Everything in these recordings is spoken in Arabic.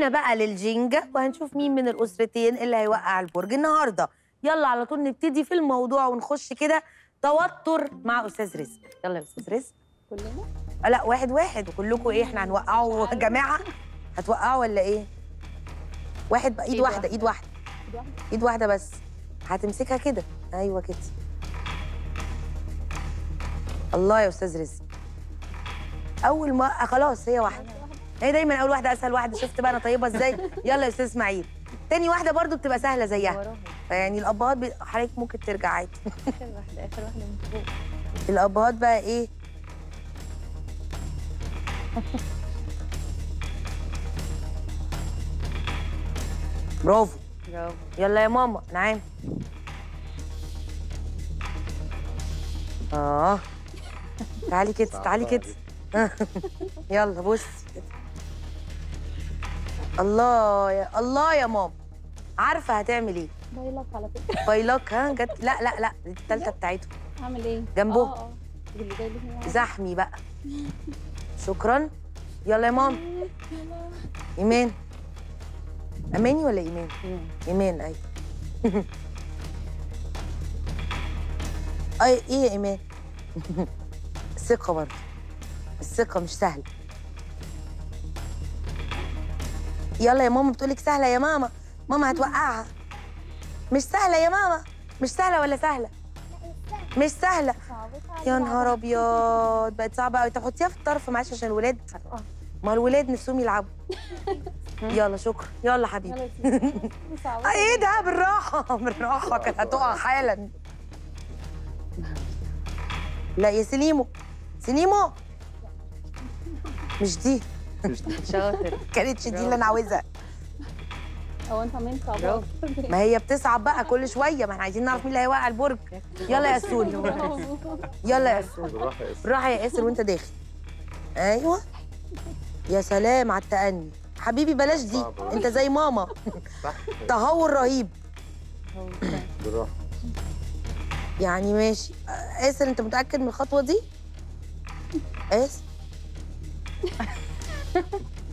جينا بقى للجينجا وهنشوف مين من الاسرتين اللي هيوقع البرج النهارده. يلا على طول نبتدي في الموضوع ونخش كده توتر مع استاذ رزق. يلا يا استاذ رزق كلنا؟ لا واحد واحد وكلكم ايه احنا هنوقعه يا جماعه؟ هتوقعوا ولا ايه؟ واحد بقى ايد واحده ايد واحده ايد واحده بس هتمسكها كده. ايوه كده. الله يا استاذ رزق اول ما خلاص هي واحده، هي دايما اول واحده اسهل واحده. شفت بقى انا طيبه ازاي؟ يلا يا استاذ اسماعيل تاني واحده برضو بتبقى سهله زيها، فيعني الابهات حضرتك ممكن ترجع عادي. اخر واحده اخر واحده من فوق. الابهات بقى ايه؟ برافو برافو. يلا يا ماما نعم. تعالي كده تعالي كده. يلا بصي. الله يا الله يا ماما. عارفه هتعمل ايه؟ بايلك على فكره. بايلك ها جت. لا لا لا دي الثالثه بتاعتهم. هعمل ايه؟ جنبهم. اللي جاي لي زحمي بقى. شكرا. يلا يا ماما. ايمان. اماني ولا ايمان؟ ايمان ايوه. اي ايه يا ايمان؟ الثقه برضه. الثقه مش سهله. يلا يا ماما بتقولك سهله يا ماما. ماما هتوقعها. مش سهله يا ماما. مش سهله ولا سهله؟ مش سهله. يا نهار ابيض بقت صعبه قوي. تحطيها في الطرف معلش عشان الولاد، ما الولاد نفسهم يلعبوا. يلا شكرا. يلا حبيبي. ايه ده؟ بالراحه بالراحه كانت هتقع حالا. لا يا سليمو سليمو مش دي. شاطر. كانتش دي اللي انا عاوزها. هو انت مين صعبان؟ ما هي بتصعب بقى كل شويه، ما احنا عايزين نعرف مين اللي هيوقع البرج. يلا يا سولي. يلا يا سولي بالراحه يا اسر وانت داخل. ايوه يا سلام على التأني حبيبي. بلاش دي انت زي ماما. تهور رهيب بالراحه يعني. ماشي اسر انت متأكد من الخطوه دي؟ اسر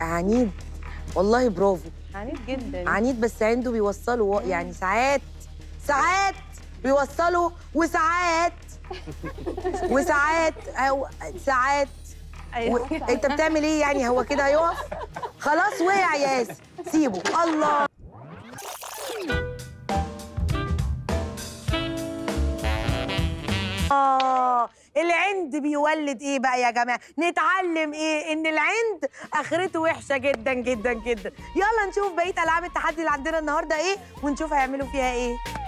عنيد والله. برافو عنيد جدا. عنيد بس عنده بيوصلوا يعني ساعات ساعات بيوصلوا وساعات وساعات او ساعات. ايوه انت بتعمل ايه يعني؟ هو كده هيقف خلاص. وقع يا ياسر سيبه. الله العند بيولد ايه بقى يا جماعه؟ نتعلم ايه؟ ان العند اخرته وحشه جدا جدا جدا. يلا نشوف بقيه العاب التحدي اللي عندنا النهارده ايه ونشوف هيعملوا فيها ايه.